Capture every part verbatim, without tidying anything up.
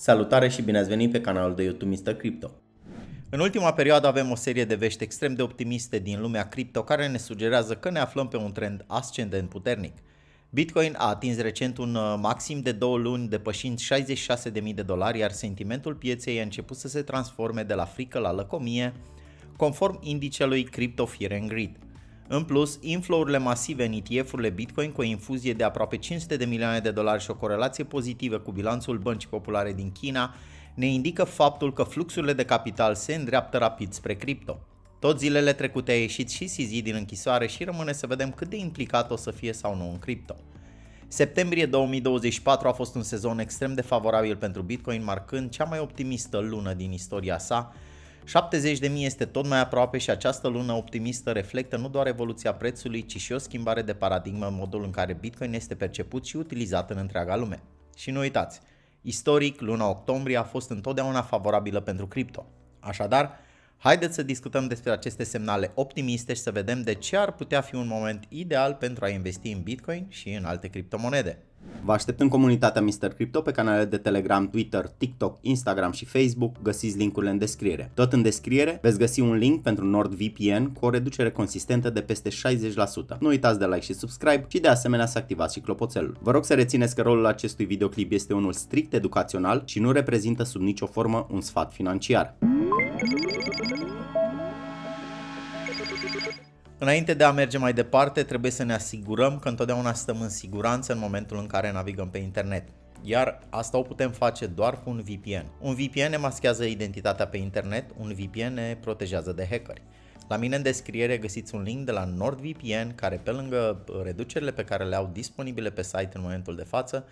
Salutare și bine ați venit pe canalul de YouTube Mister Crypto. În ultima perioadă avem o serie de vești extrem de optimiste din lumea cripto care ne sugerează că ne aflăm pe un trend ascendent puternic. Bitcoin a atins recent un maxim de două luni depășind șaizeci și șase de mii de dolari, iar sentimentul pieței a început să se transforme de la frică la lăcomie, conform indicelui Crypto Fear and Greed. În plus, inflow-urile masive în E T F-urile Bitcoin cu o infuzie de aproape cinci sute de milioane de dolari și o corelație pozitivă cu bilanțul băncii populare din China ne indică faptul că fluxurile de capital se îndreaptă rapid spre cripto. Tot zilele trecute a ieșit și C Z din închisoare și rămâne să vedem cât de implicat o să fie sau nu în cripto. Septembrie două mii douăzeci și patru a fost un sezon extrem de favorabil pentru Bitcoin, marcând cea mai optimistă lună din istoria sa. șaptezeci de mii este tot mai aproape și această lună optimistă reflectă nu doar evoluția prețului, ci și o schimbare de paradigmă în modul în care Bitcoin este perceput și utilizat în întreaga lume. Și nu uitați, istoric, luna octombrie a fost întotdeauna favorabilă pentru cripto. Așadar, haideți să discutăm despre aceste semnale optimiste și să vedem de ce ar putea fi un moment ideal pentru a investi în Bitcoin și în alte criptomonede. Vă aștept în comunitatea Mister Crypto pe canalele de Telegram, Twitter, TikTok, Instagram și Facebook, găsiți linkurile în descriere. Tot în descriere veți găsi un link pentru NordVPN cu o reducere consistentă de peste șaizeci la sută. Nu uitați de like și subscribe și de asemenea să activați și clopoțelul. Vă rog să rețineți că rolul acestui videoclip este unul strict educațional și nu reprezintă sub nicio formă un sfat financiar. Înainte de a merge mai departe, trebuie să ne asigurăm că întotdeauna stăm în siguranță în momentul în care navigăm pe internet. Iar asta o putem face doar cu un V P N. Un V P N ne maschează identitatea pe internet, un V P N ne protejează de hackeri. La mine în descriere găsiți un link de la NordVPN care, pe lângă reducerile pe care le au disponibile pe site în momentul de față,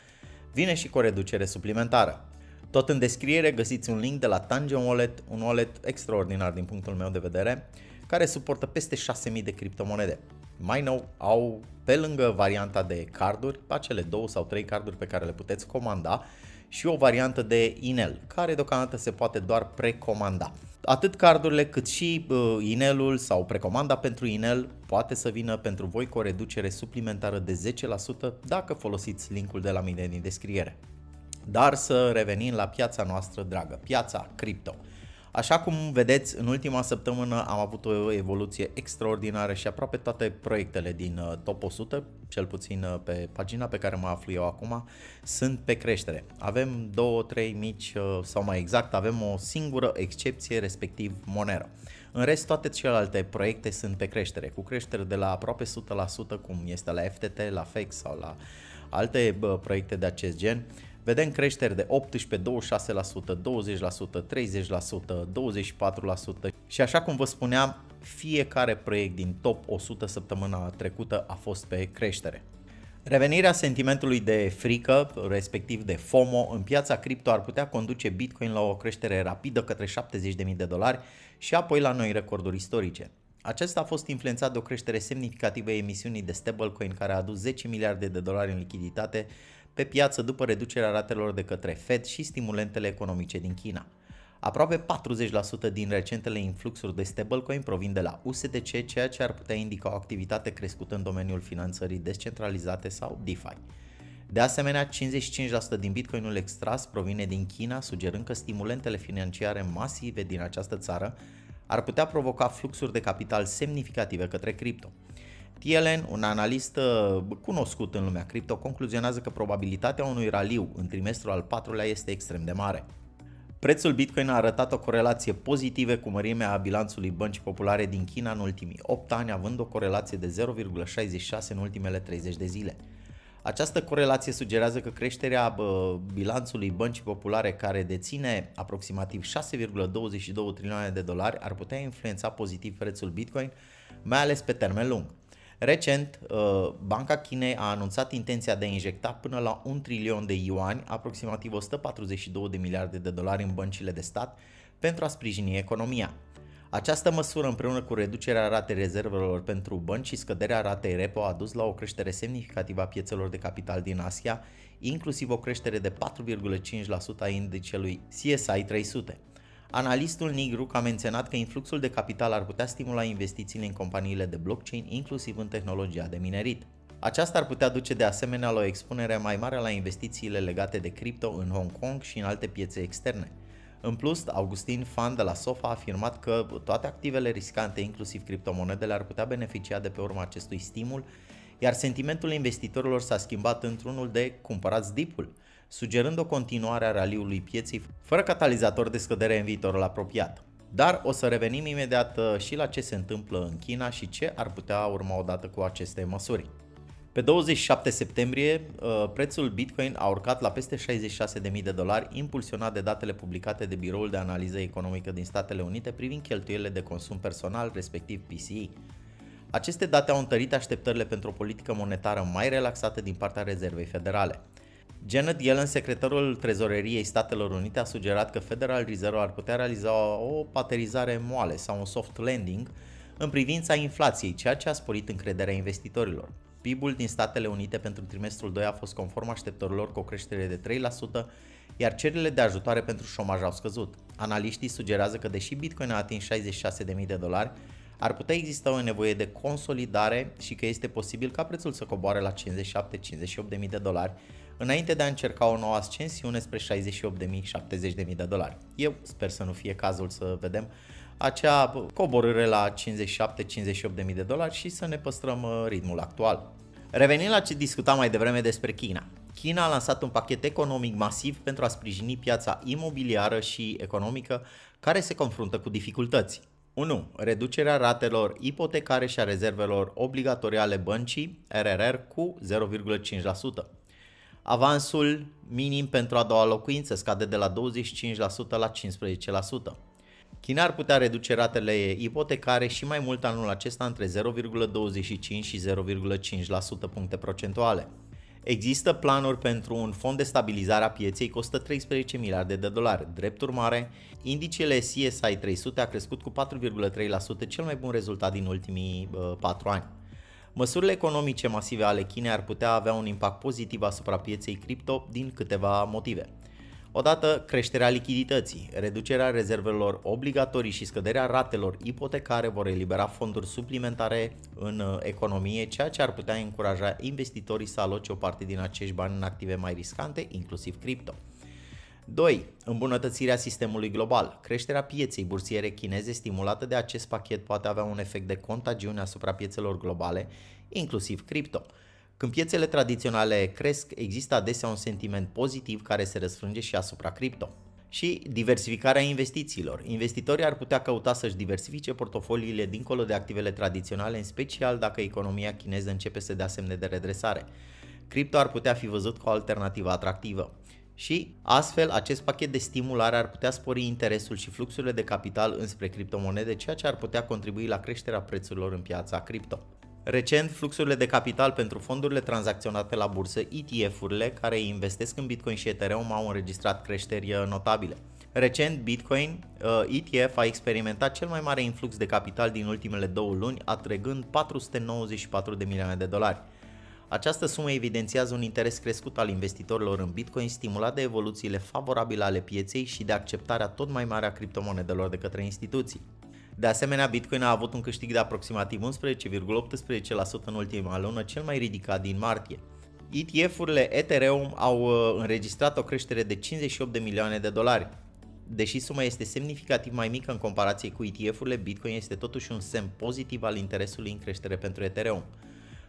vine și cu o reducere suplimentară. Tot în descriere găsiți un link de la Tangem Wallet, un wallet extraordinar din punctul meu de vedere, care suportă peste șase mii de criptomonede. Mai nou, au pe lângă varianta de carduri, acele două sau trei carduri pe care le puteți comanda, și o variantă de inel, care deocamdată se poate doar precomanda. Atât cardurile cât și inelul sau precomanda pentru inel poate să vină pentru voi cu o reducere suplimentară de zece la sută dacă folosiți linkul de la mine din descriere. Dar să revenim la piața noastră dragă, piața cripto. Așa cum vedeți, în ultima săptămână am avut o evoluție extraordinară și aproape toate proiectele din top o sută, cel puțin pe pagina pe care mă aflu eu acum, sunt pe creștere. Avem două trei mici, sau mai exact, avem o singură excepție, respectiv Monero. În rest, toate celelalte proiecte sunt pe creștere, cu creștere de la aproape o sută la sută, cum este la F T T, la F E X sau la alte proiecte de acest gen. Vedem creșteri de optsprezece la sută, douăzeci și șase la sută, douăzeci la sută, treizeci la sută, douăzeci și patru la sută și așa cum vă spuneam, fiecare proiect din top o sută săptămâna trecută a fost pe creștere. Revenirea sentimentului de frică, respectiv de FOMO, în piața cripto ar putea conduce Bitcoin la o creștere rapidă către șaptezeci de mii de dolari și apoi la noi recorduri istorice. Acesta a fost influențat de o creștere semnificativă a emisiunii de stablecoin care a adus zece miliarde de dolari în lichiditate pe piață după reducerea ratelor de către Fed și stimulentele economice din China. Aproape patruzeci la sută din recentele influxuri de stablecoin provin de la U S D C, ceea ce ar putea indica o activitate crescută în domeniul finanțării descentralizate sau DeFi. De asemenea, cincizeci și cinci la sută din bitcoinul extras provine din China, sugerând că stimulentele financiare masive din această țară ar putea provoca fluxuri de capital semnificative către cripto. Yellen, un analist cunoscut în lumea cripto, concluzionează că probabilitatea unui raliu în trimestrul al patrulea este extrem de mare. Prețul Bitcoin a arătat o corelație pozitivă cu mărimea bilanțului băncii populare din China în ultimii opt ani, având o corelație de zero virgulă șaizeci și șase în ultimele treizeci de zile. Această corelație sugerează că creșterea bilanțului băncii populare, care deține aproximativ șase virgulă douăzeci și două trilioane de dolari, ar putea influența pozitiv prețul Bitcoin, mai ales pe termen lung. Recent, Banca Chinei a anunțat intenția de a injecta până la un trilion de yuani, aproximativ o sută patruzeci și două de miliarde de dolari, în băncile de stat pentru a sprijini economia. Această măsură, împreună cu reducerea ratei rezervelor pentru bănci și scăderea ratei repo, a dus la o creștere semnificativă a piețelor de capital din Asia, inclusiv o creștere de patru virgulă cinci la sută a indicelui C S I trei sute. Analistul Nigru a menționat că influxul de capital ar putea stimula investițiile în companiile de blockchain, inclusiv în tehnologia de minerit. Aceasta ar putea duce de asemenea la o expunere mai mare la investițiile legate de cripto în Hong Kong și în alte piețe externe. În plus, Augustin Fan de la SOFA a afirmat că toate activele riscante, inclusiv criptomonedele, ar putea beneficia de pe urma acestui stimul, iar sentimentul investitorilor s-a schimbat într-unul de cumpărați dipul, sugerând o continuare a raliului pieței fără catalizator de scădere în viitorul apropiat. Dar o să revenim imediat și la ce se întâmplă în China și ce ar putea urma odată cu aceste măsuri. Pe douăzeci și șapte septembrie, prețul Bitcoin a urcat la peste șaizeci și șase de mii de dolari, impulsionat de datele publicate de Biroul de Analiză Economică din Statele Unite privind cheltuielile de consum personal, respectiv P C I. Aceste date au întărit așteptările pentru o politică monetară mai relaxată din partea Rezervei Federale. Janet Yellen, secretarul Trezoreriei Statelor Unite, a sugerat că Federal Reserve ar putea realiza o paterizare moale sau un soft landing în privința inflației, ceea ce a sporit încrederea investitorilor. P I B-ul din Statele Unite pentru trimestrul doi a fost conform așteptărilor cu o creștere de trei la sută, iar cererile de ajutoare pentru șomaj au scăzut. Analiștii sugerează că deși Bitcoin a atins șaizeci și șase de mii de dolari, ar putea exista o nevoie de consolidare și că este posibil ca prețul să coboare la cincizeci și șapte - cincizeci și opt de mii de dolari, înainte de a încerca o nouă ascensiune spre șaizeci și opt de mii - șaptezeci de mii de dolari. Eu sper să nu fie cazul, să vedem acea coborâre la cincizeci și șapte - cincizeci și opt de mii de dolari și să ne păstrăm ritmul actual. Revenind la ce discutam mai devreme despre China. China a lansat un pachet economic masiv pentru a sprijini piața imobiliară și economică care se confruntă cu dificultăți. unu. Reducerea ratelor ipotecare și a rezervelor obligatorii ale băncii R R R cu zero virgulă cinci la sută. Avansul minim pentru a doua locuință scade de la douăzeci și cinci la sută la cincisprezece la sută. China ar putea reduce ratele ipotecare și mai mult anul acesta, între zero virgulă douăzeci și cinci și zero virgulă cinci la sută puncte procentuale. Există planuri pentru un fond de stabilizare a pieței, costă treisprezece miliarde de dolari. Drept urmare, indicele C S I trei sute a crescut cu patru virgulă trei la sută, cel mai bun rezultat din ultimii patru ani. Măsurile economice masive ale Chinei ar putea avea un impact pozitiv asupra pieței cripto din câteva motive. Odată, creșterea lichidității, reducerea rezervelor obligatorii și scăderea ratelor ipotecare vor elibera fonduri suplimentare în economie, ceea ce ar putea încuraja investitorii să aloce o parte din acești bani în active mai riscante, inclusiv cripto. doi. Îmbunătățirea sistemului global. Creșterea pieței bursiere chineze stimulată de acest pachet poate avea un efect de contagiune asupra piețelor globale, inclusiv cripto. Când piețele tradiționale cresc, există adesea un sentiment pozitiv care se răsfrânge și asupra cripto. Și diversificarea investițiilor. Investitorii ar putea căuta să-și diversifice portofoliile dincolo de activele tradiționale, în special dacă economia chineză începe să dea semne de redresare. Cripto ar putea fi văzut ca o alternativă atractivă. Și, astfel, acest pachet de stimulare ar putea spori interesul și fluxurile de capital înspre criptomonede, ceea ce ar putea contribui la creșterea prețurilor în piața cripto. Recent, fluxurile de capital pentru fondurile tranzacționate la bursă, E T F-urile care investesc în Bitcoin și Ethereum, au înregistrat creșteri notabile. Recent, Bitcoin E T F a experimentat cel mai mare influx de capital din ultimele două luni, atrăgând patru sute nouăzeci și patru de milioane de dolari. Această sumă evidențiază un interes crescut al investitorilor în Bitcoin, stimulat de evoluțiile favorabile ale pieței și de acceptarea tot mai mare a criptomonedelor de către instituții. De asemenea, Bitcoin a avut un câștig de aproximativ unsprezece virgulă optsprezece la sută în ultima lună, cel mai ridicat din martie. E T F-urile Ethereum au înregistrat o creștere de cincizeci și opt de milioane de dolari. Deși suma este semnificativ mai mică în comparație cu E T F-urile, Bitcoin este totuși un semn pozitiv al interesului în creștere pentru Ethereum.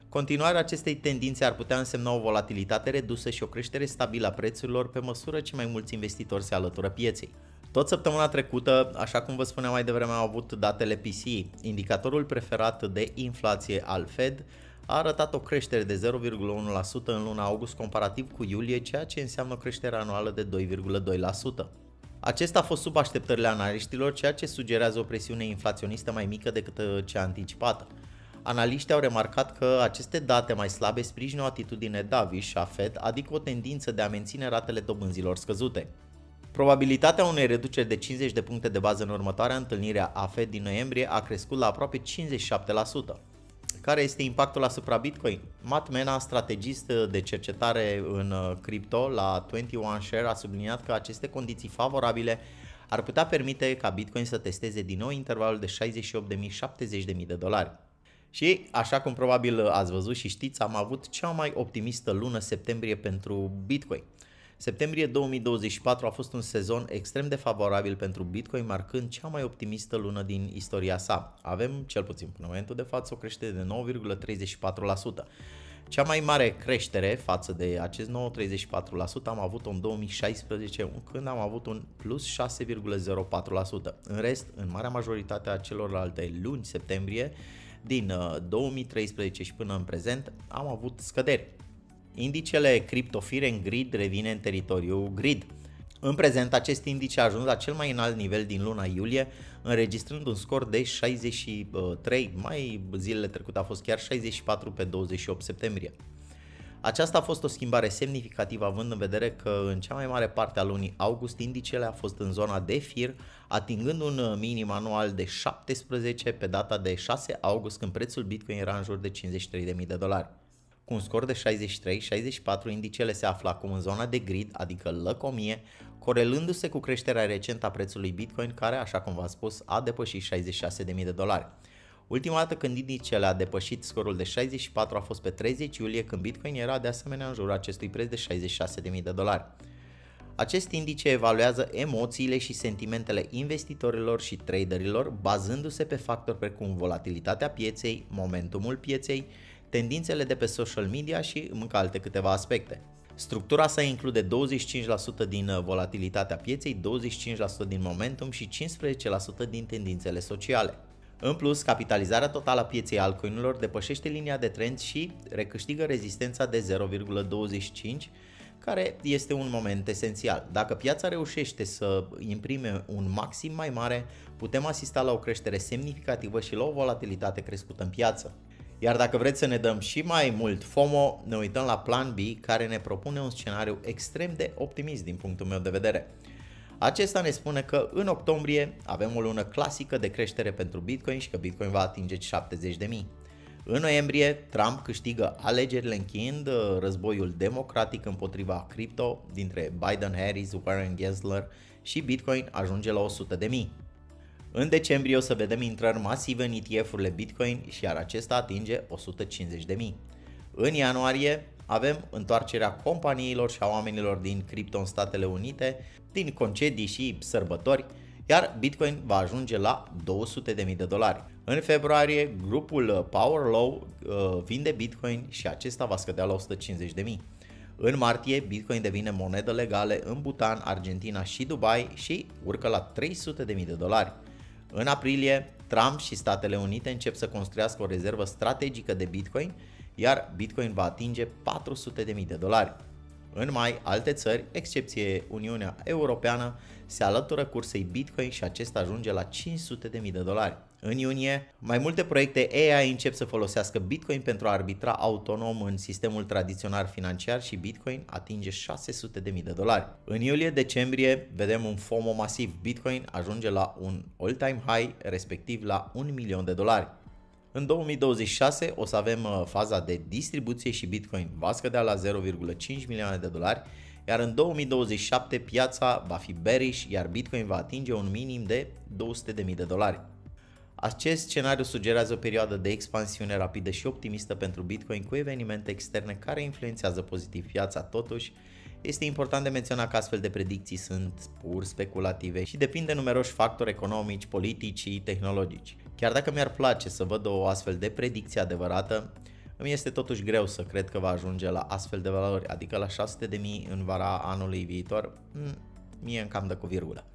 Continuarea acestei tendințe ar putea însemna o volatilitate redusă și o creștere stabilă a prețurilor pe măsură ce mai mulți investitori se alătură pieței. Tot săptămâna trecută, așa cum vă spuneam mai devreme, au avut datele P C I. Indicatorul preferat de inflație al Fed a arătat o creștere de zero virgulă unu la sută în luna august comparativ cu iulie, ceea ce înseamnă o creștere anuală de doi virgulă doi la sută. Acesta a fost sub așteptările analiștilor, ceea ce sugerează o presiune inflaționistă mai mică decât cea anticipată. Analiștii au remarcat că aceste date mai slabe sprijină o atitudine dovish a Fed, adică o tendință de a menține ratele dobânzilor scăzute. Probabilitatea unei reduceri de cincizeci de puncte de bază în următoarea întâlnire a Fed din noiembrie a crescut la aproape cincizeci și șapte la sută. Care este impactul asupra Bitcoin? Matt Mena, strategist de cercetare în cripto la douăzeci și unu Share, a subliniat că aceste condiții favorabile ar putea permite ca Bitcoin să testeze din nou intervalul de șaizeci și opt de mii - șaptezeci de mii de dolari. Și așa cum probabil ați văzut și știți, am avut cea mai optimistă lună septembrie pentru Bitcoin. Septembrie două mii douăzeci și patru a fost un sezon extrem de favorabil pentru Bitcoin, marcând cea mai optimistă lună din istoria sa. Avem, cel puțin până în momentul de față, o creștere de nouă virgulă treizeci și patru la sută. Cea mai mare creștere față de acest nouă virgulă treizeci și patru la sută am avut-o în două mii șaisprezece, când am avut un plus șase virgulă zero patru la sută. În rest, în marea majoritate a celorlalte luni septembrie, din două mii treisprezece și până în prezent, am avut scăderi. Indicele Crypto Fear and Greed revine în teritoriul greed. În prezent, acest indice a ajuns la cel mai înalt nivel din luna iulie, înregistrând un scor de șaizeci și trei, mai zilele trecute a fost chiar șaizeci și patru pe douăzeci și opt septembrie. Aceasta a fost o schimbare semnificativă, având în vedere că în cea mai mare parte a lunii august indicele a fost în zona de fir, atingând un minim anual de șaptesprezece pe data de șase august, când prețul Bitcoin era în jur de cincizeci și trei de mii de dolari. Cu un scor de șaizeci și trei șaizeci și patru, indicele se află acum în zona de greed, adică lăcomie, corelându-se cu creșterea recentă a prețului Bitcoin, care, așa cum v-am spus, a depășit șaizeci și șase de mii de dolari. Ultima dată când indicele a depășit scorul de șaizeci și patru a fost pe treizeci iulie, când Bitcoin era de asemenea în jurul acestui preț de șaizeci și șase de mii de dolari. Acest indice evaluează emoțiile și sentimentele investitorilor și traderilor, bazându-se pe factori precum volatilitatea pieței, momentumul pieței, tendințele de pe social media și încă alte câteva aspecte. Structura sa include douăzeci și cinci la sută din volatilitatea pieței, douăzeci și cinci la sută din momentum și cincisprezece la sută din tendințele sociale. În plus, capitalizarea totală a pieței altcoinilor depășește linia de trend și recâștigă rezistența de zero virgulă douăzeci și cinci, care este un moment esențial. Dacă piața reușește să imprime un maxim mai mare, putem asista la o creștere semnificativă și la o volatilitate crescută în piață. Iar dacă vreți să ne dăm și mai mult FOMO, ne uităm la Plan B, care ne propune un scenariu extrem de optimist din punctul meu de vedere. Acesta ne spune că în octombrie avem o lună clasică de creștere pentru Bitcoin și că Bitcoin va atinge șaptezeci de mii. În noiembrie, Trump câștigă alegerile încheiind războiul democratic împotriva cripto dintre Biden, Harris, Warren, Gensler și Bitcoin ajunge la o sută de mii. În decembrie o să vedem intrări masive în E T F-urile Bitcoin și iar acesta atinge o sută cincizeci de mii. În ianuarie avem întoarcerea companiilor și a oamenilor din cripto în Statele Unite, din concedii și sărbători, iar Bitcoin va ajunge la două sute de mii de dolari. În februarie, grupul Power Law vinde Bitcoin și acesta va scădea la o sută cincizeci de mii. În martie, Bitcoin devine monedă legală în Bhutan, Argentina și Dubai și urcă la trei sute de mii de dolari. În aprilie, Trump și Statele Unite încep să construiască o rezervă strategică de Bitcoin, iar Bitcoin va atinge patru sute de mii de dolari. În mai, alte țări, excepție Uniunea Europeană, se alătură cursei Bitcoin și acesta ajunge la cinci sute de mii de dolari. În iunie, mai multe proiecte A I încep să folosească Bitcoin pentru a arbitra autonom în sistemul tradițional financiar și Bitcoin atinge șase sute de mii de dolari. În iulie-decembrie vedem un FOMO masiv. Bitcoin ajunge la un all-time high, respectiv la un milion de dolari. În două mii douăzeci și șase o să avem faza de distribuție și Bitcoin va scădea la zero virgulă cinci milioane de dolari, iar în două mii douăzeci și șapte piața va fi bearish, iar Bitcoin va atinge un minim de două sute de mii de dolari. Acest scenariu sugerează o perioadă de expansiune rapidă și optimistă pentru Bitcoin, cu evenimente externe care influențează pozitiv piața. Totuși, este important de menționat că astfel de predicții sunt pur speculative și depind de numeroși factori economici, politici și tehnologici. Chiar dacă mi-ar place să văd o astfel de predicție adevărată, îmi este totuși greu să cred că va ajunge la astfel de valori, adică la șase sute de mii în vara anului viitor. Mie îmi cam dă cu virgulă.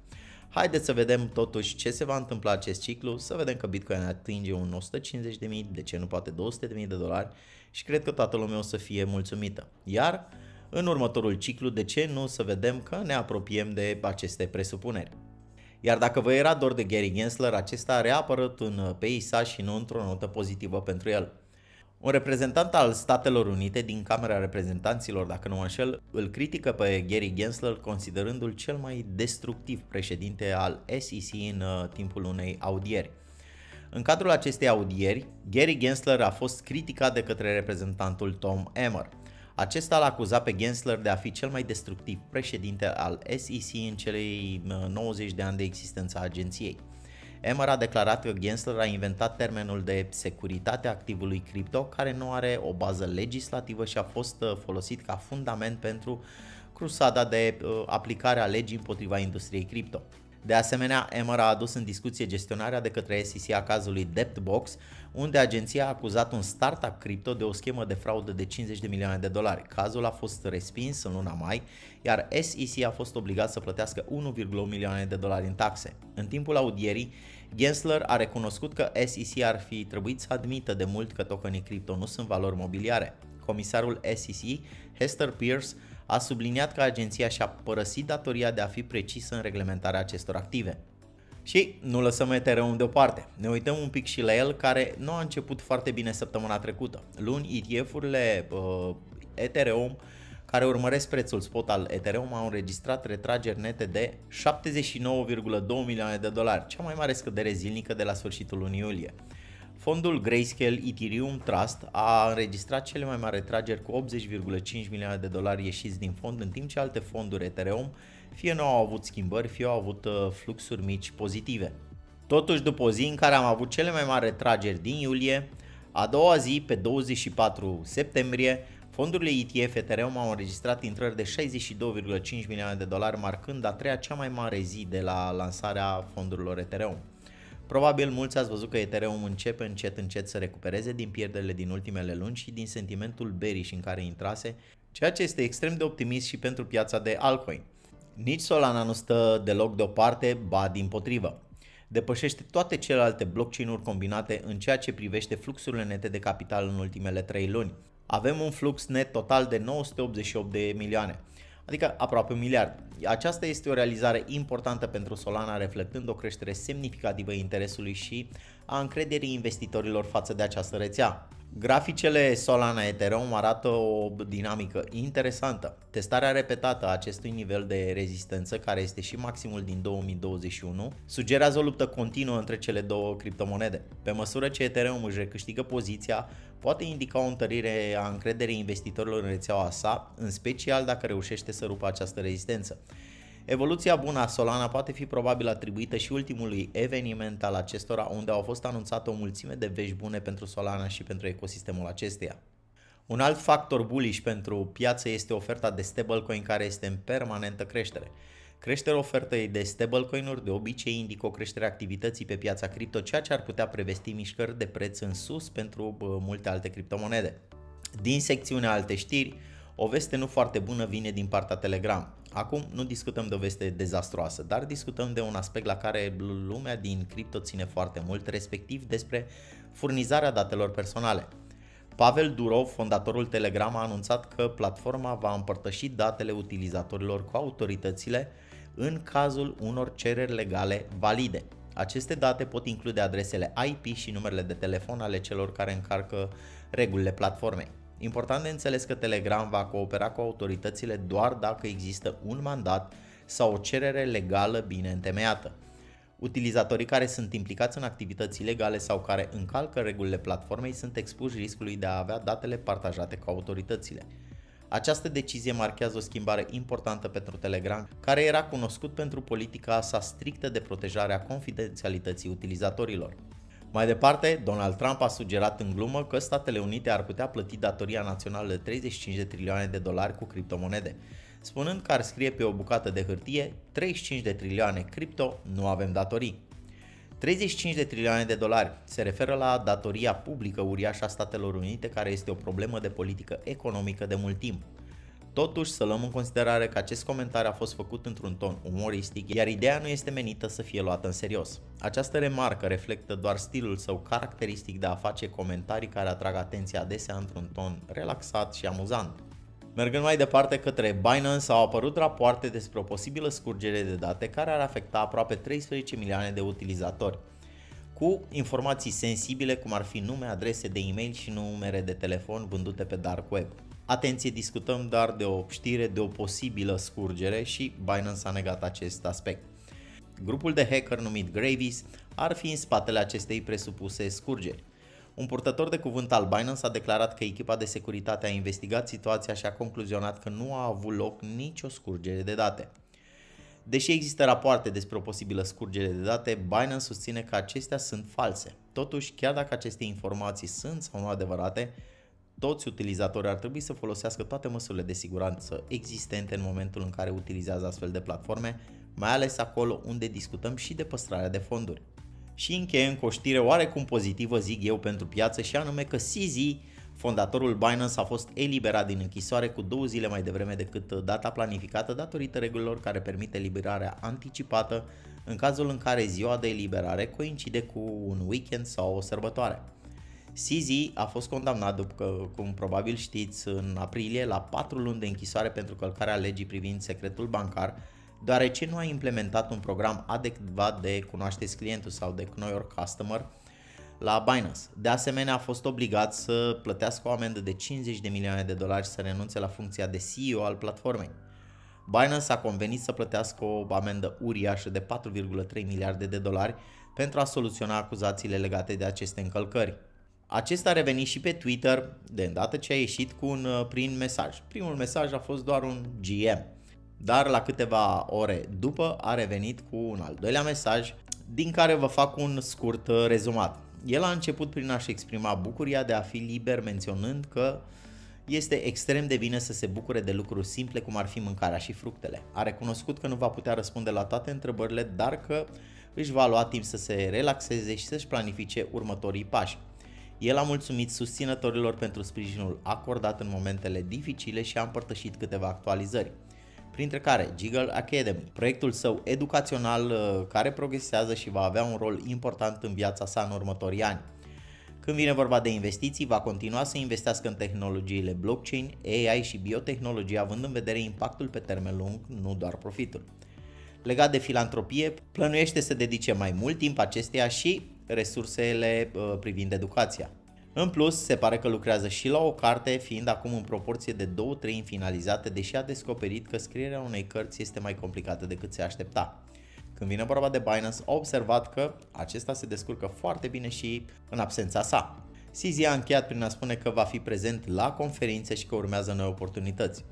Haideți să vedem totuși ce se va întâmpla acest ciclu, să vedem că Bitcoin atinge un o sută cincizeci de mii, de ce nu poate două sute de mii de dolari, și cred că toată lumea o să fie mulțumită. Iar în următorul ciclu, de ce nu, să vedem că ne apropiem de aceste presupuneri. Iar dacă vă era dor de Gary Gensler, acesta a reapărut în peisaj și nu într-o notă pozitivă pentru el. Un reprezentant al Statelor Unite din Camera Reprezentanților, dacă nu mă înșel, îl critică pe Gary Gensler, considerându-l cel mai destructiv președinte al S E C în timpul unei audieri. În cadrul acestei audieri, Gary Gensler a fost criticat de către reprezentantul Tom Emmer. Acesta l-a acuzat pe Gensler de a fi cel mai destructiv președinte al S E C în cei nouăzeci de ani de existență a agenției. Emmer a declarat că Gensler a inventat termenul de securitate a activului cripto, care nu are o bază legislativă și a fost folosit ca fundament pentru crusada de aplicare a legii împotriva industriei cripto. De asemenea, Emmer a adus în discuție gestionarea de către S E C a cazului Debt Box, unde agenția a acuzat un startup cripto de o schemă de fraudă de cincizeci de milioane de dolari. Cazul a fost respins în luna mai, iar S E C a fost obligat să plătească unu virgulă opt milioane de dolari în taxe. În timpul audierii, Gensler a recunoscut că S E C ar fi trebuit să admită de mult că tokenii cripto nu sunt valori mobiliare. Comisarul S E C, Hester Pierce, a subliniat că agenția și-a părăsit datoria de a fi precisă în reglementarea acestor active. Și nu lăsăm Ethereum deoparte, ne uităm un pic și la el, care nu a început foarte bine săptămâna trecută. Luni, E T F-urile uh, Ethereum, care urmăresc prețul spot al Ethereum, au înregistrat retrageri nete de șaptezeci și nouă virgulă două milioane de dolari, cea mai mare scădere zilnică de la sfârșitul lunii iulie. Fondul Grayscale Ethereum Trust a înregistrat cele mai mari retrageri, cu optzeci virgulă cinci milioane de dolari ieșiți din fond, în timp ce alte fonduri Ethereum fie nu au avut schimbări, fie au avut fluxuri mici pozitive. Totuși, după o zi în care am avut cele mai mari retrageri din iulie, a doua zi, pe douăzeci și patru septembrie, fondurile E T F Ethereum au înregistrat intrări de șaizeci și două virgulă cinci milioane de dolari, marcând a treia cea mai mare zi de la lansarea fondurilor Ethereum. Probabil mulți ați văzut că Ethereum începe încet încet să recupereze din pierderile din ultimele luni și din sentimentul bearish în care intrase, ceea ce este extrem de optimist și pentru piața de altcoin. Nici Solana nu stă deloc deoparte, ba dimpotrivă. Depășește toate celelalte blockchain-uri combinate în ceea ce privește fluxurile nete de capital în ultimele trei luni. Avem un flux net total de nouă sute optzeci și opt de milioane. Adică aproape un miliard. Aceasta este o realizare importantă pentru Solana, reflectând o creștere semnificativă a interesului și a încrederii investitorilor față de această rețea. Graficele Solana Ethereum arată o dinamică interesantă. Testarea repetată a acestui nivel de rezistență, care este și maximul din două mii douăzeci și unu, sugerează o luptă continuă între cele două criptomonede. Pe măsură ce Ethereum își recâștigă poziția, poate indica o întărire a încrederii investitorilor în rețeaua sa, în special dacă reușește să rupă această rezistență. Evoluția bună a Solana poate fi probabil atribuită și ultimului eveniment al acestora, unde au fost anunțate o mulțime de vești bune pentru Solana și pentru ecosistemul acesteia. Un alt factor bullish pentru piață este oferta de stablecoin, care este în permanentă creștere. Creșterea ofertei de stablecoin-uri de obicei indică o creștere a activității pe piața cripto, ceea ce ar putea prevesti mișcări de preț în sus pentru multe alte criptomonede. Din secțiunea alte știri, o veste nu foarte bună vine din partea Telegram. Acum nu discutăm de o veste dezastruoasă, dar discutăm de un aspect la care lumea din cripto ține foarte mult, respectiv despre furnizarea datelor personale. Pavel Durov, fondatorul Telegram, a anunțat că platforma va împărtăși datele utilizatorilor cu autoritățile în cazul unor cereri legale valide. Aceste date pot include adresele I P și numerele de telefon ale celor care încarcă regulile platformei. Important de înțeles că Telegram va coopera cu autoritățile doar dacă există un mandat sau o cerere legală bine întemeiată. Utilizatorii care sunt implicați în activități ilegale sau care încalcă regulile platformei sunt expuși riscului de a avea datele partajate cu autoritățile. Această decizie marchează o schimbare importantă pentru Telegram, care era cunoscut pentru politica sa strictă de protejare a confidențialității utilizatorilor. Mai departe, Donald Trump a sugerat în glumă că Statele Unite ar putea plăti datoria națională de treizeci și cinci de trilioane de dolari cu criptomonede, spunând că ar scrie pe o bucată de hârtie treizeci și cinci de trilioane cripto, nu avem datorii. treizeci și cinci de trilioane de dolari se referă la datoria publică uriașă a Statelor Unite, care este o problemă de politică economică de mult timp. Totuși, să luăm în considerare că acest comentariu a fost făcut într-un ton umoristic, iar ideea nu este menită să fie luată în serios. Această remarcă reflectă doar stilul său caracteristic de a face comentarii care atrag atenția adesea într-un ton relaxat și amuzant. Mergând mai departe către Binance, au apărut rapoarte despre o posibilă scurgere de date care ar afecta aproape treisprezece milioane de utilizatori, cu informații sensibile cum ar fi nume, adrese de e-mail și numere de telefon vândute pe dark web. Atenție, discutăm doar de o știre de o posibilă scurgere și Binance a negat acest aspect. Grupul de hacker numit Gravies ar fi în spatele acestei presupuse scurgeri. Un purtător de cuvânt al Binance a declarat că echipa de securitate a investigat situația și a concluzionat că nu a avut loc nicio scurgere de date. Deși există rapoarte despre o posibilă scurgere de date, Binance susține că acestea sunt false. Totuși, chiar dacă aceste informații sunt sau nu adevărate, toți utilizatorii ar trebui să folosească toate măsurile de siguranță existente în momentul în care utilizează astfel de platforme, mai ales acolo unde discutăm și de păstrarea de fonduri. Și încheiem cu o știre oarecum pozitivă, zic eu, pentru piață, și anume că C Z, fondatorul Binance, a fost eliberat din închisoare cu două zile mai devreme decât data planificată datorită regulilor care permit eliberarea anticipată în cazul în care ziua de eliberare coincide cu un weekend sau o sărbătoare. C Z a fost condamnat, după cum probabil știți, în aprilie la patru luni de închisoare pentru călcarea legii privind secretul bancar, deoarece nu a implementat un program adecvat de cunoașteți clientul sau de Know Your Customer la Binance. De asemenea, a fost obligat să plătească o amendă de cincizeci de milioane de dolari și să renunțe la funcția de C E O al platformei. Binance a convenit să plătească o amendă uriașă de patru virgulă trei miliarde de dolari pentru a soluționa acuzațiile legate de aceste încălcări. Acesta a revenit și pe Twitter de îndată ce a ieșit cu un prim mesaj. Primul mesaj a fost doar un G M, dar la câteva ore după a revenit cu un al doilea mesaj, din care vă fac un scurt rezumat. El a început prin a-și exprima bucuria de a fi liber, menționând că este extrem de bine să se bucure de lucruri simple cum ar fi mâncarea și fructele. A recunoscut că nu va putea răspunde la toate întrebările, dar că își va lua timp să se relaxeze și să-și planifice următorii pași. El a mulțumit susținătorilor pentru sprijinul acordat în momentele dificile și a împărtășit câteva actualizări, printre care Giggle Academy, proiectul său educațional care progresează și va avea un rol important în viața sa în următorii ani. Când vine vorba de investiții, va continua să investească în tehnologiile blockchain, A I și biotehnologie, având în vedere impactul pe termen lung, nu doar profitul. Legat de filantropie, plănuiește să dedice mai mult timp acesteia și resursele privind educația. În plus, se pare că lucrează și la o carte, fiind acum în proporție de două treimi finalizate, deși a descoperit că scrierea unei cărți este mai complicată decât se aștepta. Când vine vorba de Binance, a observat că acesta se descurcă foarte bine și în absența sa. C Z a încheiat prin a spune că va fi prezent la conferințe și că urmează noi oportunități.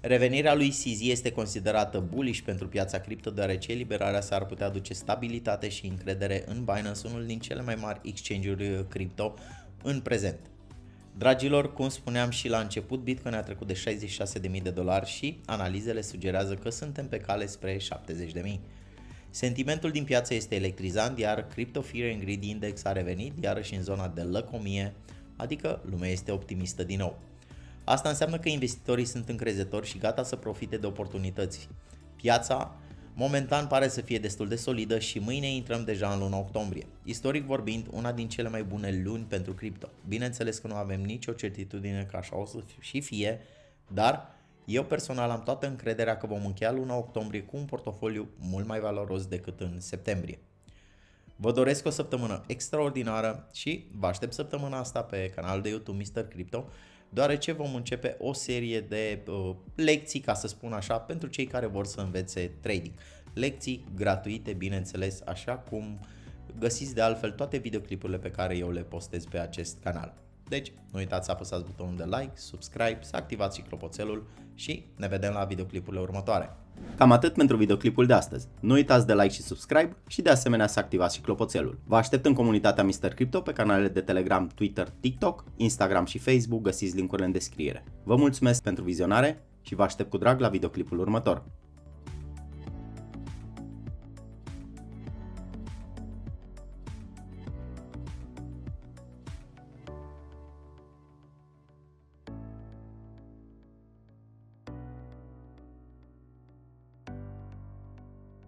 Revenirea lui C Z este considerată bullish pentru piața cripto, deoarece eliberarea sa ar putea aduce stabilitate și încredere în Binance, unul din cele mai mari exchange-uri cripto în prezent. Dragilor, cum spuneam și la început, Bitcoin a trecut de șaizeci și șase de mii de dolari și analizele sugerează că suntem pe cale spre șaptezeci de mii. Sentimentul din piață este electrizant, iar Crypto Fear and Greed Index a revenit iarăși în zona de lăcomie, adică lumea este optimistă din nou. Asta înseamnă că investitorii sunt încrezători și gata să profite de oportunități. Piața momentan pare să fie destul de solidă și mâine intrăm deja în luna octombrie. Istoric vorbind, una din cele mai bune luni pentru cripto. Bineînțeles că nu avem nicio certitudine că așa o să și fie, dar eu personal am toată încrederea că vom încheia luna octombrie cu un portofoliu mult mai valoros decât în septembrie. Vă doresc o săptămână extraordinară și vă aștept săptămâna asta pe canalul de YouTube Mister Crypto, deoarece vom începe o serie de uh, lecții, ca să spun așa, pentru cei care vor să învețe trading. Lecții gratuite, bineînțeles, așa cum găsiți de altfel toate videoclipurile pe care eu le postez pe acest canal. Deci, nu uitați să apăsați butonul de like, subscribe, să activați și clopoțelul și ne vedem la videoclipurile următoare. Cam atât pentru videoclipul de astăzi. Nu uitați de like și subscribe și de asemenea să activați și clopoțelul. Vă aștept în comunitatea Mister Crypto pe canalele de Telegram, Twitter, TikTok, Instagram și Facebook, găsiți link-urile în descriere. Vă mulțumesc pentru vizionare și vă aștept cu drag la videoclipul următor.